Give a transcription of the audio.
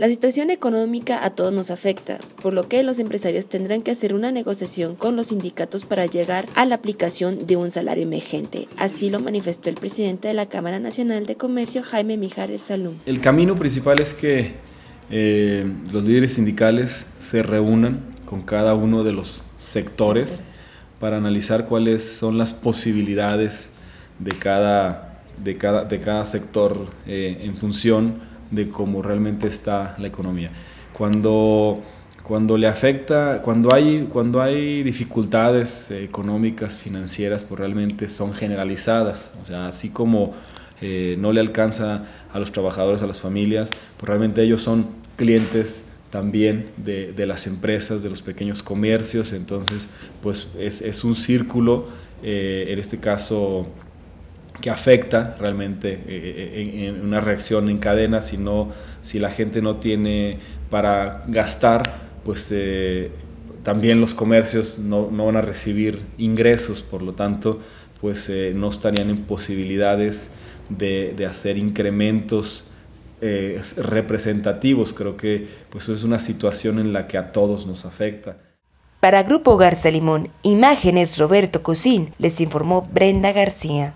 La situación económica a todos nos afecta, por lo que los empresarios tendrán que hacer una negociación con los sindicatos para llegar a la aplicación de un salario emergente. Así lo manifestó el presidente de la Cámara Nacional de Comercio, Jaime Mijares Salum. El camino principal es que los líderes sindicales se reúnan con cada uno de los sectores para analizar cuáles son las posibilidades de cada sector en función de cómo realmente está la economía. Cuando le afecta, cuando hay dificultades económicas, financieras, pues realmente son generalizadas. O sea, así como no le alcanza a los trabajadores, a las familias, pues realmente ellos son clientes también de las empresas, de los pequeños comercios. Entonces, pues es un círculo, en este caso, que afecta realmente en una reacción en cadena. Si la gente no tiene para gastar, pues también los comercios no van a recibir ingresos, por lo tanto, pues no estarían en posibilidades de hacer incrementos representativos. Creo que pues es una situación en la que a todos nos afecta. Para Grupo Garza Limón, imágenes Roberto Cosín, les informó Brenda García.